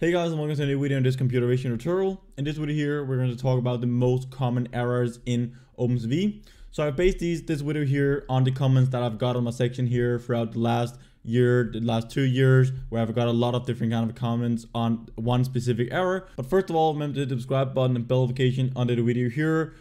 Hey guys, and welcome to a new video on this computer vision tutorial. In this video here, we're going to talk about the most common errors in OpenCV. So I've based this video here on the comments that I've got on my section here throughout the last year, the last 2 years, where I've got a lot of different kind of comments on one specific error. But first of all, remember the subscribe button and bell notification under the video here.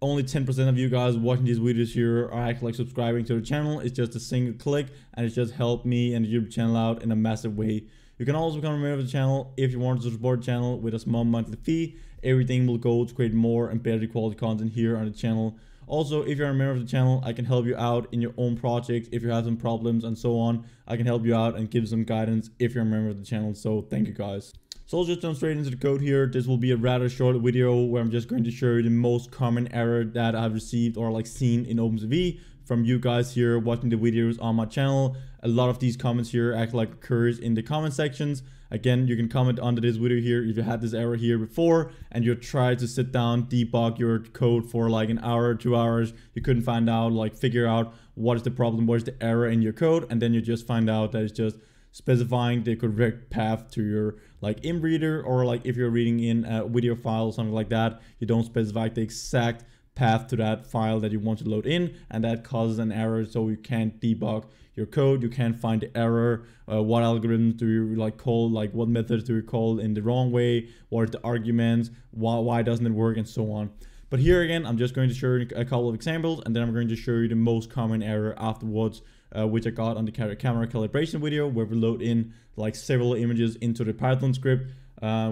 Only 10% of you guys watching these videos here are actually like subscribing to the channel. It's just a single click and it just helped me and the YouTube channel out in a massive way. You can also become a member of the channel if you want to support the channel with a small monthly fee. Everything will go to create more and better quality content here on the channel. Also, if you're a member of the channel, I can help you out in your own projects if you have some problems and so on. I can help you out and give some guidance if you're a member of the channel. So thank you guys. So I'll just jump straight into the code here. This will be a rather short video where I'm just going to show you the most common error that I've received or like seen in OpenCV from you guys here watching the videos on my channel. A lot of these comments here act like occurs in the comment sections. Again, you can comment under this video here if you had this error here before and you tried to sit down, debug your code for like an hour, 2 hours. You couldn't find out, like figure out what is the problem, what is the error in your code, and then you just find out that it's just specifying the correct path to your like IM reader, or like if you're reading in a video file or something like that, you don't specify the exact path to that file that you want to load in, and that causes an error. So you can't debug your code, you can't find the error. What algorithms do you like call, like what methods do you call in the wrong way, what are the arguments, why doesn't it work, and so on. But here again, I'm just going to show you a couple of examples, and then I'm going to show you the most common error afterwards, which I got on the camera calibration video, where we load in like several images into the Python script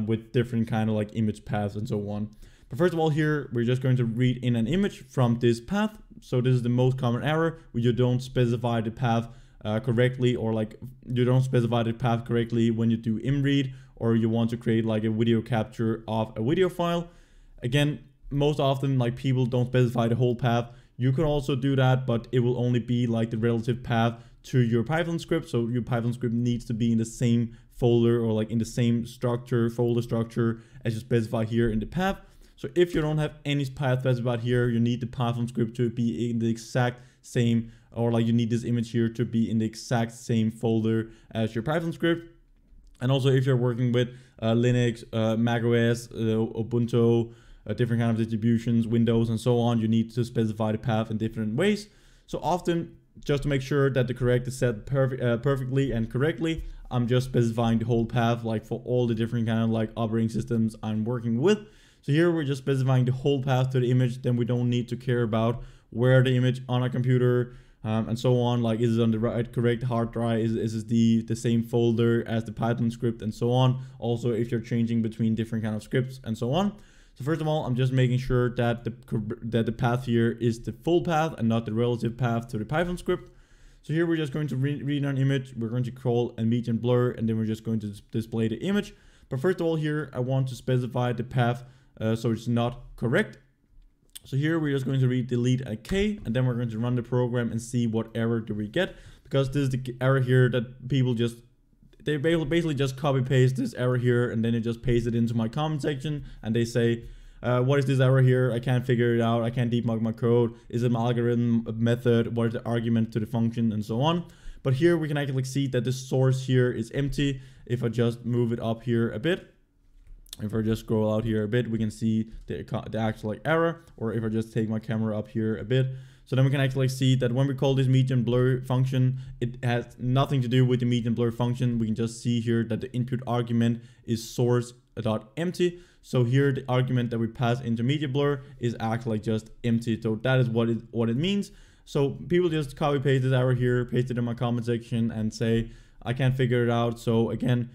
with different kind of like image paths and so on. But first of all here, we're just going to read in an image from this path. So this is the most common error, where you don't specify the path correctly, or like you don't specify the path correctly when you do IM read, or you want to create like a video capture of a video file. Again, most often like people don't specify the whole path. You can also do that, but it will only be like the relative path to your Python script. So your Python script needs to be in the same folder, or like in the same folder structure as you specify here in the path. So if you don't have any path specified here, you need the Python script to be in the exact same, or like you need this image here to be in the exact same folder as your Python script. And also if you're working with Linux, macOS, Ubuntu, different kind of distributions, Windows and so on, you need to specify the path in different ways. So often, just to make sure that the correct is set perfectly and correctly, I'm just specifying the whole path, like for all the different kind of like operating systems I'm working with. So here we're just specifying the whole path to the image, then we don't need to care about where the image on our computer and so on, like is it on the right correct hard drive, is it the same folder as the Python script and so on. Also if you're changing between different kind of scripts and so on. So first of all, I'm just making sure that the path here is the full path and not the relative path to the Python script. So here we're just going to read an image, we're going to call a median blur, and then we're just going to display the image. But first of all here, I want to specify the path so it's not correct. So here we're just going to read delete a K, and then we're going to run the program and see what error do we get, because this is the error here that people just, they basically just copy paste this error here and then they just paste it into my comment section, and they say, what is this error here? I can't figure it out. I can't debug my code. Is it my algorithm, method? What is the argument to the function and so on? But here we can actually see that the source here is empty. If I just move it up here a bit, if I just scroll out here a bit, we can see the actual like error, or if I just take my camera up here a bit. So then we can actually see that when we call this median blur function, it has nothing to do with the median blur function. We can just see here that the input argument is source.empty. So here the argument that we pass into median blur is actually just empty. So that is what it means. So people just copy paste this error here, paste it in my comment section and say, I can't figure it out. So again,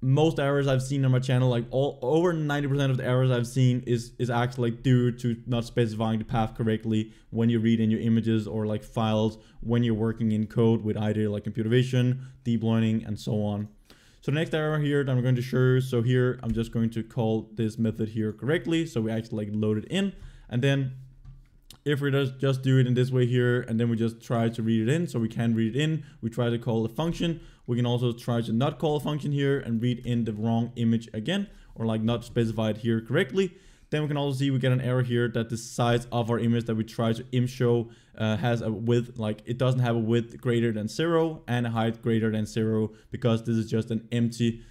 most errors I've seen on my channel, like over 90% of the errors I've seen is actually like due to not specifying the path correctly when you read in your images or like files, when you're working in code with either like computer vision, deep learning and so on. So the next error here that I'm going to show you, so here I'm just going to call this method here correctly, so we actually like load it in, and then if we just do it in this way here, and then we just try to read it in, so we can read it in, we try to call a function, we can also try to not call a function here and read in the wrong image again, or like not specified here correctly. Then we can also see we get an error here that the size of our image that we try to im show has a width, like it doesn't have a width greater than 0 and a height greater than 0, because this is just an empty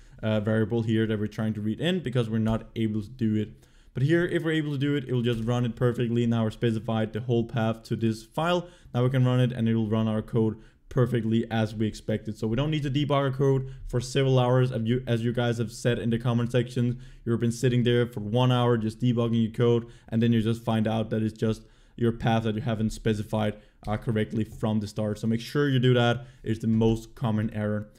variable here that we're trying to read in, because we're not able to do it. But here, if we're able to do it, it will just run it perfectly. Now we're specified the whole path to this file. Now we can run it and it will run our code perfectly as we expected. So we don't need to debug our code for several hours. As you guys have said in the comment section, you've been sitting there for 1 hour just debugging your code, and then you just find out that it's just your path that you haven't specified correctly from the start. So make sure you do that. It's the most common error.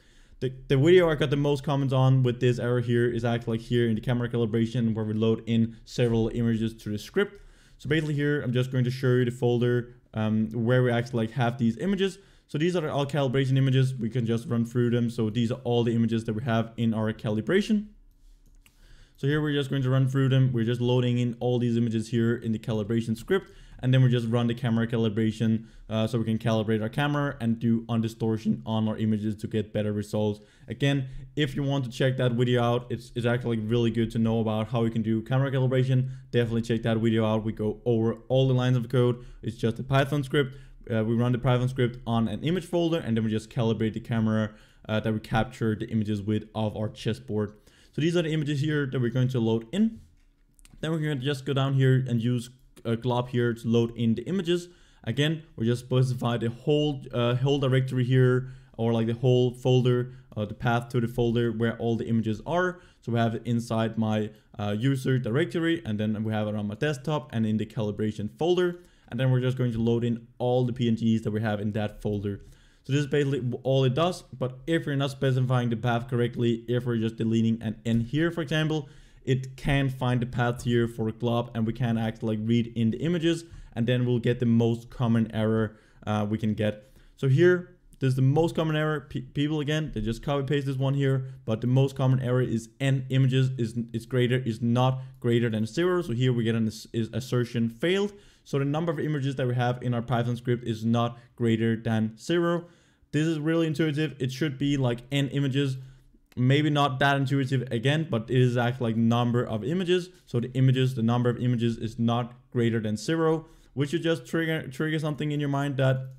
The video I got the most comments on with this error here is actually like here in the camera calibration, where we load in several images to the script. So basically here, I'm just going to show you the folder where we actually like have these images. So these are all calibration images. We can just run through them. So these are all the images that we have in our calibration. So here we're just going to run through them. We're just loading in all these images here in the calibration script. And then we just run the camera calibration so we can calibrate our camera and do undistortion on our images to get better results. Again, if you want to check that video out, it's actually really good to know about how we can do camera calibration. Definitely check that video out. We go over all the lines of code. It's just a Python script. We run the Python script on an image folder, and then we just calibrate the camera that we capture the images with of our chessboard. So these are the images here that we're going to load in. Then we're going to just go down here and use glob here to load in the images. Again, we just specify the whole directory here, or like the whole folder, the path to the folder where all the images are. So we have it inside my user directory, and then we have it on my desktop and in the calibration folder. And then we're just going to load in all the PNGs that we have in that folder. So this is basically all it does. But if you're not specifying the path correctly, if we're just deleting an N here, for example, it can find the path here for a glob, and we can actually like read in the images, and then we'll get the most common error we can get. So here, this is the most common error. People, again, they just copy paste this one here, but the most common error is N images is not greater than 0. So here we get an assertion failed. So the number of images that we have in our Python script is not greater than 0. This is really intuitive. It should be like N images. Maybe not that intuitive again, but it is actually like number of images. So the number of images is not greater than 0, which should just trigger something in your mind that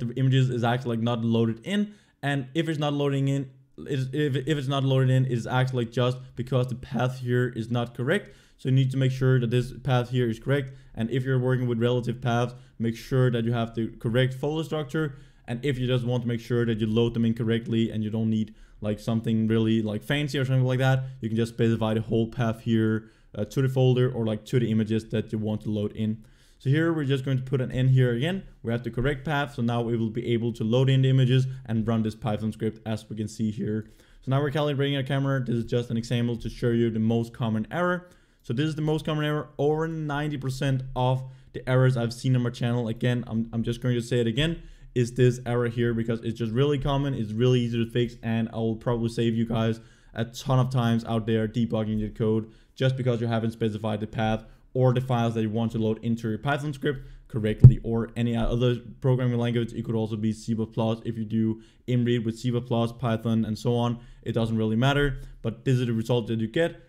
the images is actually like not loaded in. And if it's not loading in, it's actually just because the path here is not correct. So you need to make sure that this path here is correct. And if you're working with relative paths, make sure that you have the correct folder structure. And if you just want to make sure that you load them incorrectly and you don't need like something really like fancy or something like that, you can just specify the whole path here to the folder, or like to the images that you want to load in. So here we're just going to put an N here again. We have the correct path. So now we will be able to load in the images and run this Python script, as we can see here. So now we're calibrating our camera. This is just an example to show you the most common error. So this is the most common error. Over 90% of the errors I've seen on my channel, again, I'm just going to say it again, is this error here, because it's just really common, it's really easy to fix, and I will probably save you guys a ton of times out there debugging your code just because you haven't specified the path or the files that you want to load into your Python script correctly, or any other programming language. It could also be C++. If you do inread with C++, Python, and so on, it doesn't really matter, but this is the result that you get.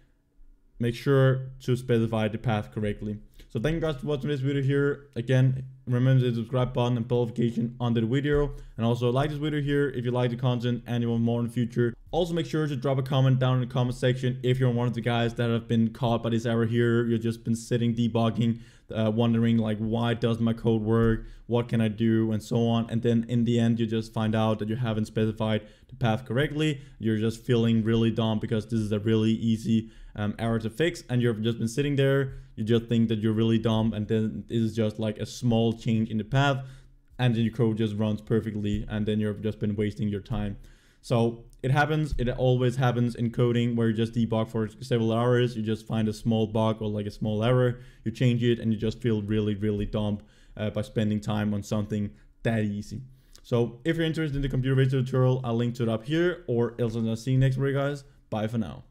Make sure to specify the path correctly. So thank you guys for watching this video here. Again, remember the subscribe button and bell notification under the video. And also like this video here if you like the content and you want more in the future. Also make sure to drop a comment down in the comment section if you're one of the guys that have been caught by this error here. You've just been sitting debugging, wondering like, why doesn't my code work? What can I do? And so on. And then in the end, you just find out that you haven't specified the path correctly. You're just feeling really dumb because this is a really easy error to fix, and you've just been sitting there. You just think that you're really dumb, and then it is just like a small change in the path, and then your code just runs perfectly, and then you've just been wasting your time. So it happens. It always happens in coding, where you just debug for several hours, you just find a small bug or like a small error, you change it, and you just feel really, really dumb by spending time on something that easy. So if you're interested in the computer vision tutorial, I'll link to it up here, or else I'll see you next week, guys. Bye for now.